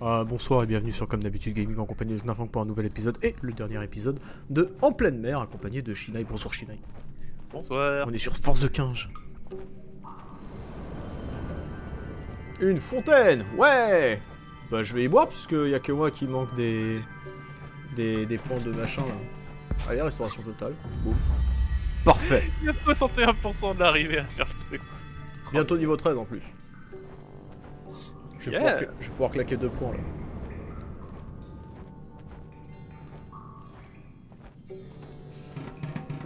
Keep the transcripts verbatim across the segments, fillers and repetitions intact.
Euh, bonsoir et bienvenue sur Comme D'Habitude Gaming en compagnie de Knarfhang pour un nouvel épisode et le dernier épisode de En Pleine Mer accompagné de Shinai. Bonsoir Shinai. Bonsoir. On est sur Force de quinze. Une fontaine. Ouais. Bah je vais y boire puisqu'il y a que moi qui manque des... Des, des points de machin là. Allez, restauration totale. Boum. Parfait. Il y a soixante et un pour cent d'arriver à faire le truc. Bientôt niveau treize en plus. Je vais, yeah. pouvoir, je vais pouvoir claquer deux points là.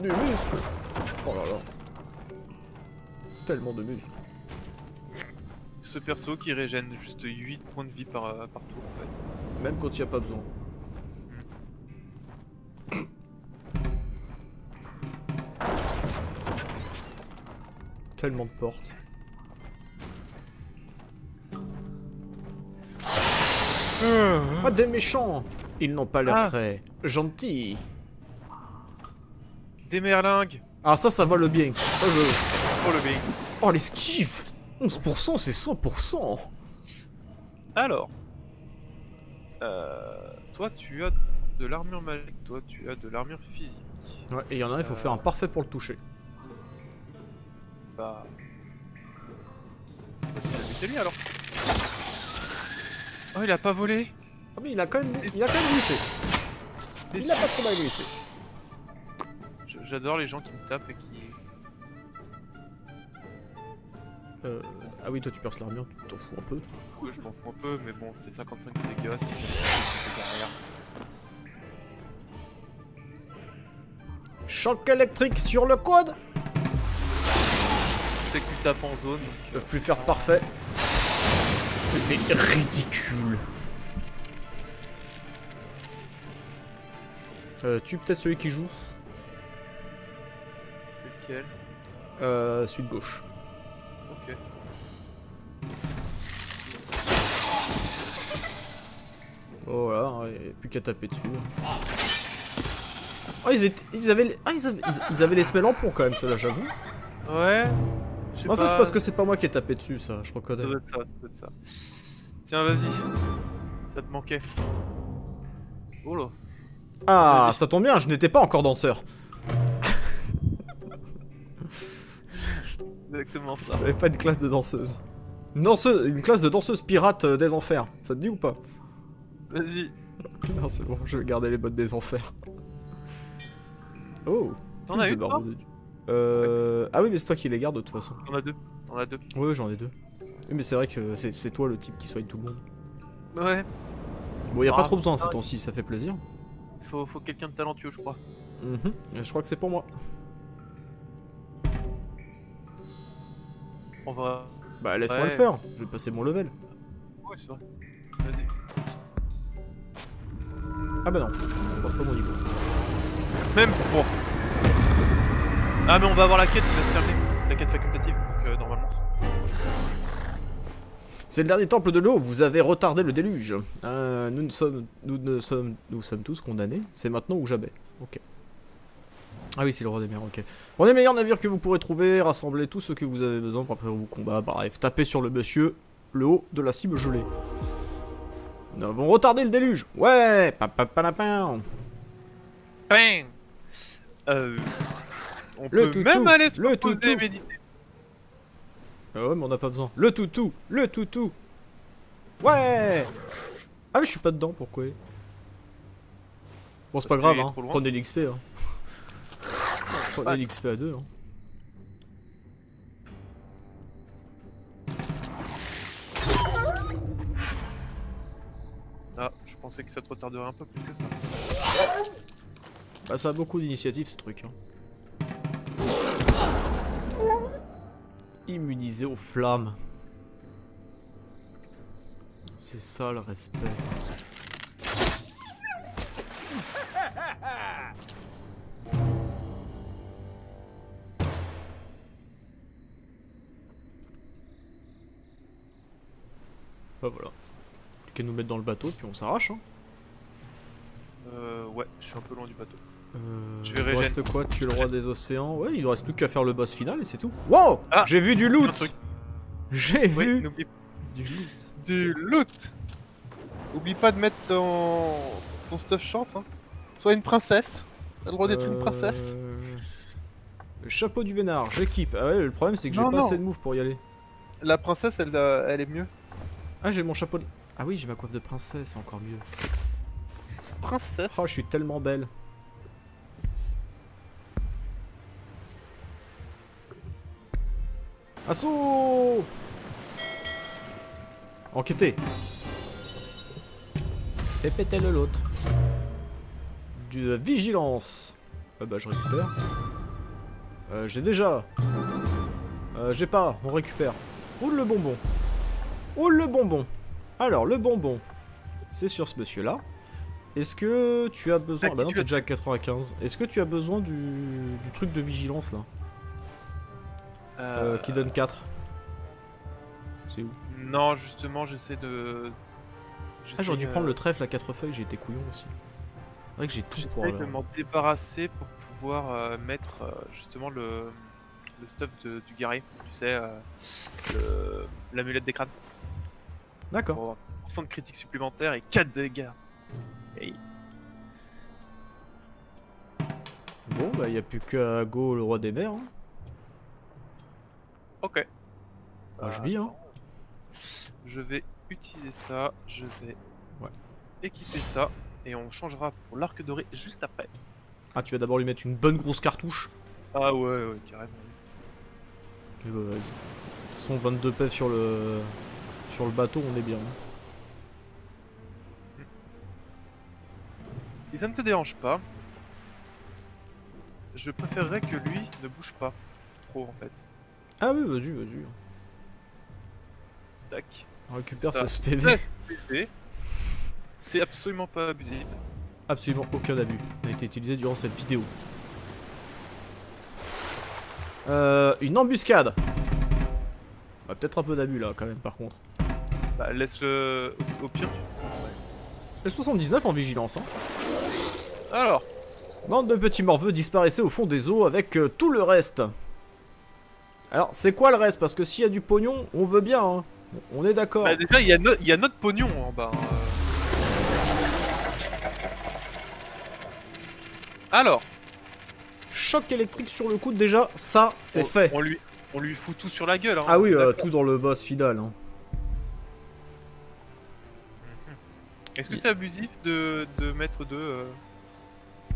Du muscle. Oh là là. Tellement de muscles. Ce perso qui régène juste huit points de vie par, euh, par tour en fait. Même quand il n'y a pas besoin. Tellement de portes. Ah, des méchants! Ils n'ont pas l'air ah. très gentils. Des merlingues! Ah, ça, ça va le bien. Oh, je... oh le bien. Oh, l'esquive! onze pour cent, c'est cent pour cent! Alors. Euh, toi, tu as de l'armure magique, toi, tu as de l'armure physique. Ouais, et il y en a, il faut euh... faire un parfait pour le toucher. Bah. C'est lui alors! Oh, il a pas volé! Oh, mais il a quand même, il a quand même glissé! Il a pas trop mal glissé! J'adore les gens qui me tapent et qui. Euh. Ah oui, toi tu perces l'armure, tu t'en fous un peu? Oui, je m'en fous un peu, mais bon, c'est cinquante-cinq de dégâts, c'est derrière. Choc électrique sur le code! C'est que tu tapes en zone. Ils peuvent plus faire parfait. C'était ridicule. Euh, tu peut-être celui qui joue. C'est lequel? Euh, celui de gauche. Ok. Voilà, et plus qu'à taper dessus. Oh, ils étaient, ils avaient, ah, ils avaient, ils, ils avaient les semelles en pont quand même, ceux-là, j'avoue. Ouais. Non, pas... ça c'est parce que c'est pas moi qui ai tapé dessus, ça, je reconnais. Ça doit être ça, ça doit être ça. Tiens, vas-y. Ça te manquait. Oh là. Ah, ça tombe bien, je n'étais pas encore danseur. Exactement ça. J'avais pas de classe de danseuse. Une, danseuse. une classe de danseuse pirate des enfers, ça te dit ou pas? Vas-y. Non, c'est bon, je vais garder les bottes des enfers. Oh. T'en as eu de Euh... Ouais. Ah oui, mais c'est toi qui les gardes de toute façon. On a deux. On a deux. Ouais, j'en ai deux. Oui, mais c'est vrai que c'est toi le type qui soigne tout le monde. Ouais. Bon, y a ah, pas trop besoin ces temps-ci, ça fait plaisir. Faut, faut quelqu'un de talentueux, je crois. Mm-hmm. Je crois que c'est pour moi. On va. Bah, laisse-moi ouais. le faire. Je vais passer mon level. Ouais, c'est vrai. Vas-y. Ah bah non. On passe pas mon niveau. Même pour. Ah mais on va avoir la quête qui va se terminer, la quête facultative, donc euh, normalement c'est... C'est le dernier temple de l'eau, vous avez retardé le déluge. Euh, nous, ne sommes, nous, ne sommes, nous sommes tous condamnés, c'est maintenant ou jamais. Ok. Ah oui, c'est le roi des mers, ok. On est les meilleurs navires que vous pourrez trouver, rassemblez tout ce que vous avez besoin pour préparer vos combats. Bref, tapez sur le monsieur, le haut de la cible gelée. Nous avons retardé le déluge. Ouais, papapalapin. Pain. Euh... On le peut toutou, même aller se le toutou. Et méditer. Ah ouais mais on n'a pas besoin. Le toutou, le toutou. Ouais. Ah mais je suis pas dedans, pourquoi? Bon c'est pas grave hein, prenez l'X P hein. Prenez l'X P à deux hein. Ah, je pensais que ça te retarderait un peu plus que ça. Bah ça a beaucoup d'initiatives ce truc hein. Immunisé aux flammes. C'est ça le respect. Bah voilà. Plus qu'à nous mettre dans le bateau puis on s'arrache hein. Euh ouais, je suis un peu loin du bateau. Euh, je vais il reste quoi? Tu es le roi des océans. Ouais, il ne reste plus qu'à faire le boss final et c'est tout. Wow ah, j'ai vu du loot. J'ai oui, vu du loot. Du loot. Oublie pas de mettre ton, ton stuff chance, hein. Soit une princesse. T'as le droit d'être euh... une princesse. Le chapeau du vénard, j'équipe. Ah ouais, le problème c'est que j'ai pas non. assez de move pour y aller. La princesse, elle, elle est mieux. Ah, j'ai mon chapeau de... Ah oui, j'ai ma coiffe de princesse, encore mieux. Princesse. Oh, je suis tellement belle. Assaut! Enquêtez! Fais péter le l'autre. Du euh, vigilance. Ah bah je récupère. Euh, j'ai déjà. Euh, j'ai pas, on récupère. Oule le bonbon. Oule le bonbon. Alors le bonbon, c'est sur ce monsieur là. Est-ce que tu as besoin... Ah, bah non, t'es déjà à quatre-vingt-quinze. Est-ce que tu as besoin du, du truc de vigilance là euh... Euh, qui donne quatre. C'est où? Non, justement, j'essaie de... Ah, j'aurais dû prendre le trèfle à quatre feuilles, j'ai été couillon aussi. C'est vrai que j'ai tout pour... J'essaie de m'en débarrasser pour pouvoir euh, mettre euh, justement le, le stuff de, du guerrier, tu sais, euh, l'amulette des crânes. D'accord. Pour cent de critiques supplémentaires et quatre dégâts. Hey. Bon, bah il n'y a plus qu'à go le roi des mers. Hein. Ok. Ah, euh, je dis, hein. Je vais utiliser ça, je vais ouais. équiper ça, et on changera pour l'arc doré juste après. Ah, tu vas d'abord lui mettre une bonne grosse cartouche. Ah ouais, ouais, carrément. Ok, bah vas-y. De toute façon, vingt-deux P E V sur le... sur le bateau, on est bien. Hein. Si ça ne te dérange pas, je préférerais que lui ne bouge pas trop en fait. Ah oui, vas-y, vas-y. Tac. On récupère sa P V. C'est absolument pas abusé. Absolument aucun abus. Il a été utilisé durant cette vidéo. Euh, une embuscade. Bah, peut-être un peu d'abus là quand même par contre. Bah laisse le... au pire. soixante-dix-neuf en vigilance, hein. Alors, bande de petits morveux disparaissaient au fond des eaux avec euh, tout le reste. Alors, c'est quoi le reste? Parce que s'il y a du pognon, on veut bien, hein. On est d'accord. Bah, déjà, il y, no y a notre pognon en bas. Euh... Alors, choc électrique sur le coude, déjà, ça, c'est fait. On lui, on lui fout tout sur la gueule, hein. Ah oui, euh, tout dans le boss final, hein. Est-ce que c'est abusif de, de mettre deux euh...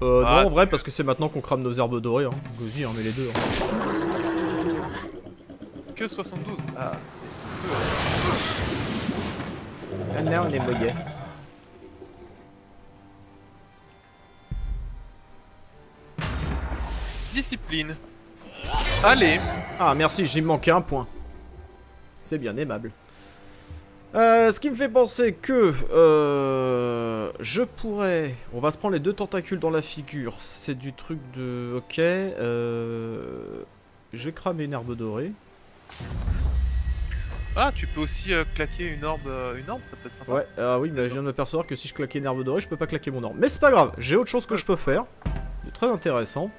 Euh, ah, non, en vrai, parce que c'est maintenant qu'on crame nos herbes dorées, hein. Gozi, on met les deux, hein. Que soixante-douze. Ah, c'est... Ah, là, on est bogué. Discipline. Allez. Ah, merci, j'ai manqué un point. C'est bien aimable. Euh, ce qui me fait penser que euh, je pourrais... On va se prendre les deux tentacules dans la figure. C'est du truc de... Ok. Euh... Je crame une herbe dorée. Ah, tu peux aussi euh, claquer une herbe, une herbe, ça peut être sympa. Ouais, ah euh, oui, mais je viens de me percevoir que si je claquais une herbe dorée, je peux pas claquer mon herbe. Mais c'est pas grave, j'ai autre chose que je peux faire. C'est très intéressant.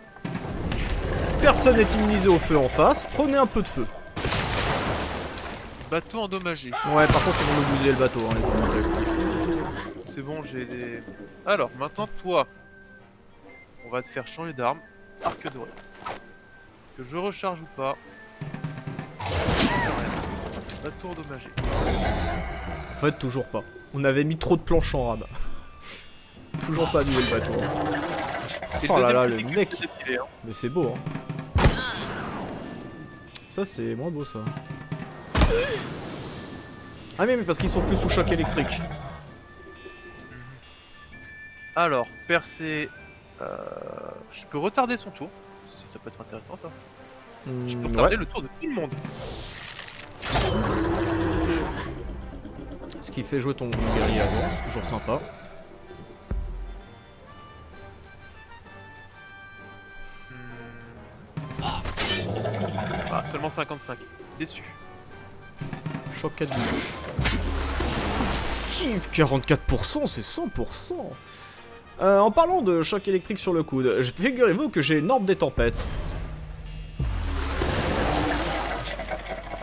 Personne n'est immunisé au feu en face. Prenez un peu de feu. Bateau endommagé. Ouais, par contre, ils vont nous bouser le bateau. Hein, c'est bon, j'ai des... Alors, maintenant, toi, on va te faire changer d'arme. Arc doré. Que je recharge ou pas. Bateau endommagé. En fait, toujours pas. On avait mis trop de planches en rame. Toujours pas mis le bateau. Hein. Oh là là, le mec. Dépilé, hein. Mais c'est beau, hein. Ça, c'est moins beau, ça. Ah mais, mais parce qu'ils sont plus sous choc électrique. Alors, percer... Euh, je peux retarder son tour. Ça, ça peut être intéressant ça. Mmh, je peux retarder ouais. le tour de tout le monde. Ce qui fait jouer ton guerrier avant, c'est toujours sympa. Mmh. Ah, seulement cinquante-cinq, déçu. Choc quatre. Skiff quarante-quatre pour cent, c'est cent pour cent. Euh, en parlant de choc électrique sur le coude, figurez-vous que j'ai une orbe des tempêtes.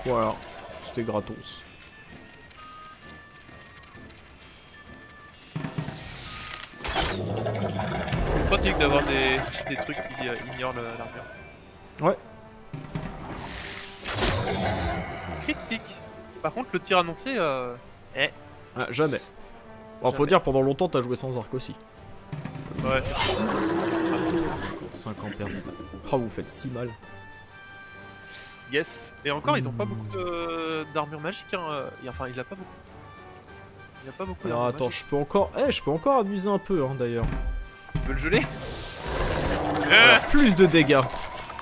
Voilà, c'était gratos. pratique d'avoir des, des trucs qui euh, ignorent l'armure. Ouais. Critique. Par contre, le tir annoncé, euh... eh. Ah, jamais. Bon, jamais. Faut dire, pendant longtemps, t'as joué sans arc aussi. Ouais. cinquante ampères. Oh, vous faites si mal. Yes. Et encore, mmh. ils ont pas beaucoup d'armure magique. Hein. Enfin, il a pas beaucoup. Il a pas beaucoup. Alors attends, magique. je peux encore. Eh, hey, je peux encore amuser un peu, hein, d'ailleurs. Tu peux le geler euh. Plus de dégâts.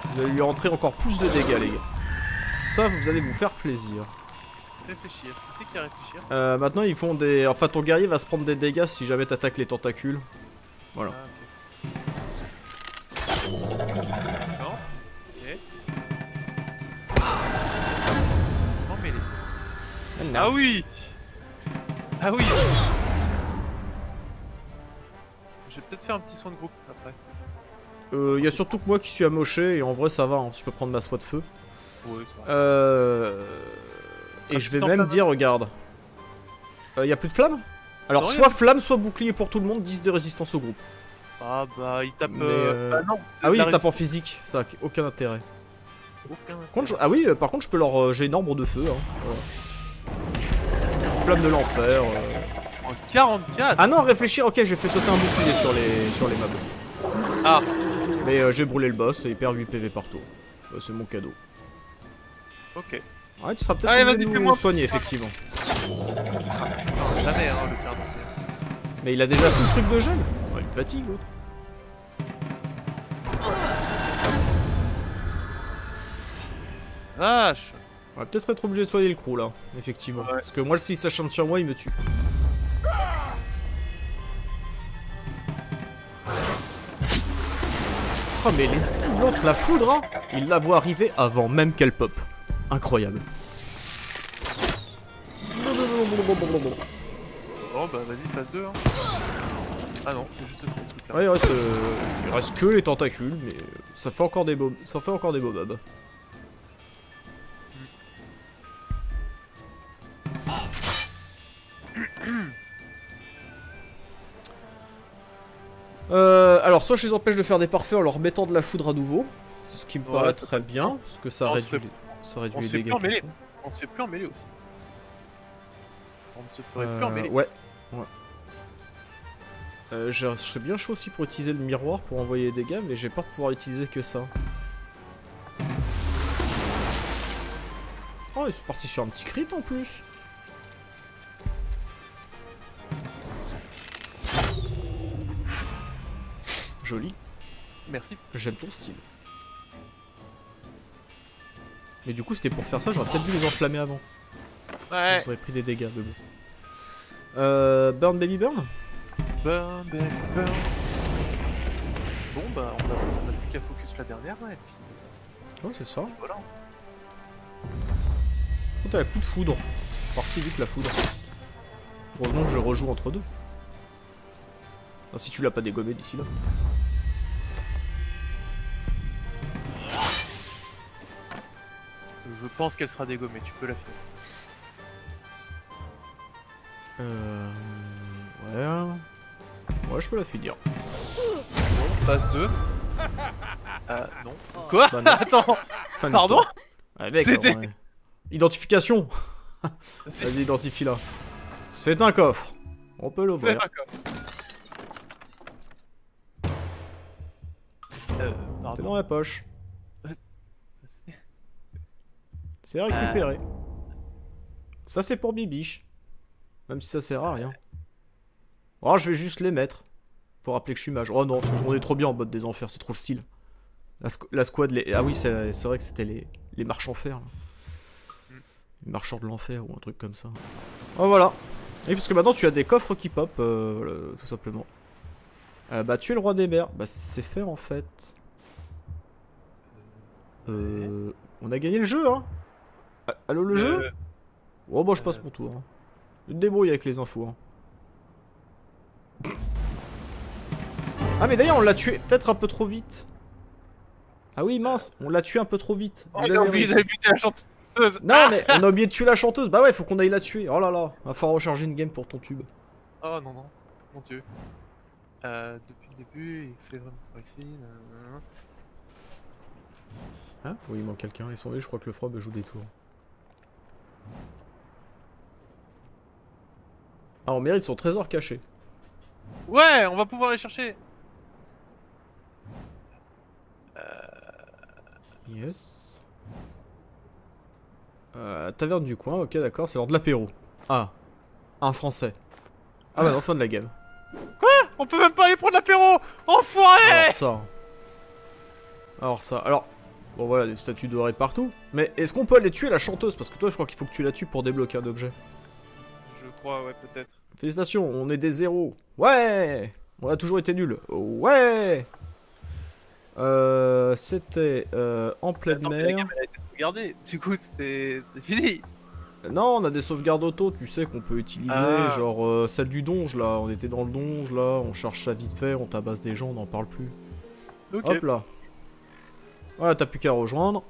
Vous allez lui entrer encore plus de dégâts, les gars. Ça, vous allez vous faire plaisir. Réfléchir. Qui c'est qui a réfléchir euh, Maintenant, ils font des. Enfin, ton guerrier va se prendre des dégâts si jamais t'attaques les tentacules. Voilà. Ah. Non. Ah oui! Ah oui! Je vais peut-être faire un petit soin de groupe après. Euh, y a surtout que moi qui suis amoché et en vrai ça va, hein. Je peux prendre ma soie de feu. Oui, ça va. Euh... Et je vais même dire, regarde. Euh, y a plus de flammes? Alors non, soit a... flamme, soit bouclier pour tout le monde, dix de résistance au groupe. Ah bah il tape. Euh... Bah, non, ah oui, il tape en physique, ça a aucun intérêt. Aucun intérêt. Contre, je... Ah oui, par contre je peux leur. J'ai une arbre de feu. Hein. Voilà. Flamme de l'enfer. Euh... En quarante-quatre. Ah non, réfléchir, ok, j'ai fait sauter un bouclier sur les sur les meubles. Ah. Mais euh, j'ai brûlé le boss et il perd huit P V par tour. Euh, C'est mon cadeau. Ok. Ouais, tu seras peut-être allez, vas-y, fais-moi soigner, effectivement. Non, jamais, hein, le perdre. Mais il a déjà tout le truc de gel. Ouais, il me fatigue, l'autre. Vache. On va peut-être être obligé de soigner le crew là, effectivement. Ouais. Parce que moi, s'il s'acharne sur moi, il me tue. Oh, mais les skis, l'autre, la foudre, hein. Il la voit arriver avant même qu'elle pop. Incroyable. Bon, bah vas-y, phase deux. Hein. Ah non, c'est juste ça, le truc là. Ouais, il reste, euh, il reste que les tentacules, mais ça fait encore des beaux, ça fait encore des beaux babes. Euh, alors, soit je les empêche de faire des parfaits en leur mettant de la foudre à nouveau, ce qui me ouais, paraît très bien, parce que ça réduit les dégâts. On se fait plus en mêlée aussi. On ne se ferait euh, plus en mêlée. Ouais. ouais. Euh, je, je serais bien chaud aussi pour utiliser le miroir pour envoyer des dégâts, mais j'ai peur de pouvoir utiliser que ça. Oh, ils sont partis sur un petit crit en plus. Joli. Merci. J'aime ton style. Mais du coup, c'était pour faire ça, j'aurais peut-être dû les enflammer avant. Ouais. Ils auraient pris des dégâts de bon. Euh, burn baby burn. Burn baby burn. Bon bah, on a, on a plus qu'à focus la dernière, ouais. Puis... Ouais, c'est ça. Puis voilà. Oh, t'avais plus de foudre. Par si vite la foudre. Heureusement que je rejoue entre deux. Ah, si tu l'as pas dégommé d'ici là. Je pense qu'elle sera dégommée, tu peux la finir. Euh... Ouais... Ouais, je peux la finir. Bon, passe deux. Euh, non. Quoi bah, non. Attends enfin, pardon ouais, mec, alors, ouais. Identification. Vas-y, identifie là. C'est un coffre. On peut l'ouvrir. C'est un coffre. C'est dans la poche. C'est récupéré. Euh... Ça c'est pour Bibiche. Même si ça sert à rien. Oh, je vais juste les mettre. Pour rappeler que je suis mage. Oh non, on est trop bien en mode des enfers, c'est trop le style. La, squ la squad, les... Ah oui, c'est vrai que c'était les, les marchands fer. Là. Les marchands de l'enfer ou un truc comme ça. Oh voilà. Et parce que maintenant tu as des coffres qui pop, euh, tout simplement. Euh, bah tu es le roi des mers. Bah c'est fait en fait. Euh... Ouais. On a gagné le jeu, hein. Allô le euh... jeu. Oh bah je passe mon tour. Hein. Je te débrouille avec les infos. Hein. Ah mais d'ailleurs on l'a tué peut-être un peu trop vite. Ah oui mince, on l'a tué un peu trop vite. Oh, on a oublié d'aller buter la chanteuse. Non mais on a oublié de tuer la chanteuse. Bah ouais faut qu'on aille la tuer. Oh là là, va falloir recharger une game pour ton tube. Oh non non, mon dieu. Euh, depuis le début, il fait vraiment par ici. Ah, oui, il manque quelqu'un. Les sondages, je crois que le froid joue des tours. Ah, on mérite son trésor caché. Ouais, on va pouvoir les chercher. Euh... Yes. Euh, taverne du coin, ok, d'accord, c'est lors de l'apéro. Ah, un français. Ah, ouais. Bah, non, fin de la game. Quoi? On peut même pas aller prendre l'apéro! Enfoiré! Alors ça. Alors ça. Alors. Bon, voilà, des statues dorées partout. Mais est-ce qu'on peut aller tuer la chanteuse? Parce que toi, je crois qu'il faut que tu la tues pour débloquer un objet. Je crois, ouais, peut-être. Félicitations, on est des zéros. Ouais! On a toujours été nuls. Ouais! Euh. C'était. Euh, en pleine mer. La game, elle a été sauvegardée. Du coup, c'est fini. Non, on a des sauvegardes auto, tu sais, qu'on peut utiliser, ah. Genre euh, celle du donge, là, on était dans le donge, là, on cherche ça vite fait, on tabasse des gens, on n'en parle plus. Okay. Hop là. Voilà, t'as plus qu'à rejoindre.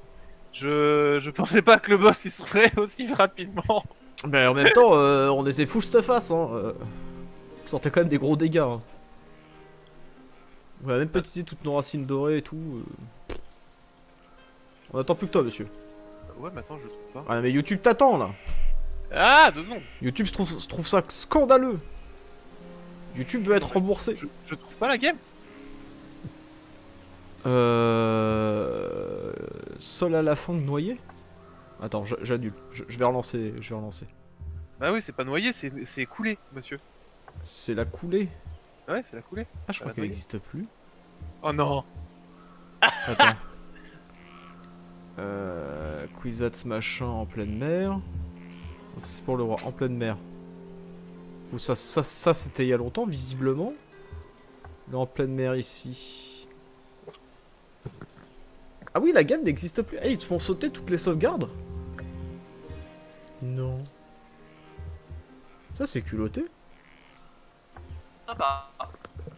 Je... je pensais pas que le boss, il serait aussi rapidement. Mais en même temps, euh, on était fou cette face, hein. Euh... On sortait quand même des gros dégâts, hein. On a même pas utilisé toutes nos racines dorées et tout. Euh... On attend plus que toi, monsieur. Ouais, mais attends, je le trouve pas. Ah, mais YouTube t'attend là! Ah, deux secondes! YouTube se trouve, trouve ça scandaleux! YouTube veut être remboursé! Je, je trouve pas la game! Euh. Sol à la fang noyé? Attends, j'annule. Je, je vais relancer. Je vais relancer. Bah oui, c'est pas noyé, c'est coulé, monsieur. C'est la coulée? Ouais, c'est la coulée. Ah, je crois qu'elle n'existe plus. Oh non! Attends. Euh, Quizats machin en pleine mer. C'est pour le roi, en pleine mer. Ou ça, ça, ça c'était il y a longtemps, visiblement. Là, en pleine mer ici. Ah oui, la game n'existe plus. Hey, ils te font sauter toutes les sauvegardes? Non. Ça, c'est culotté. Sympa.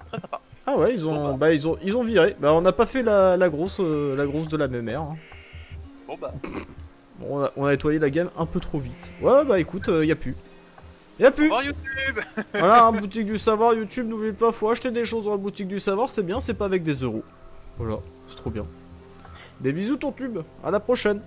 Très sympa. Ah ouais, ils ont, bah, ils ont, ils ont viré. Bah, on n'a pas fait la, la grosse, euh, la grosse de la même mer. Hein. Bon bah. Bon, on a, on a nettoyé la game un peu trop vite. Ouais, bah écoute, euh, y a plus. Y a plus. Au revoir YouTube. Voilà, hein, boutique du savoir, YouTube, n'oubliez pas, faut acheter des choses dans la boutique du savoir, c'est bien, c'est pas avec des euros. Voilà, c'est trop bien. Des bisous ton tube, à la prochaine.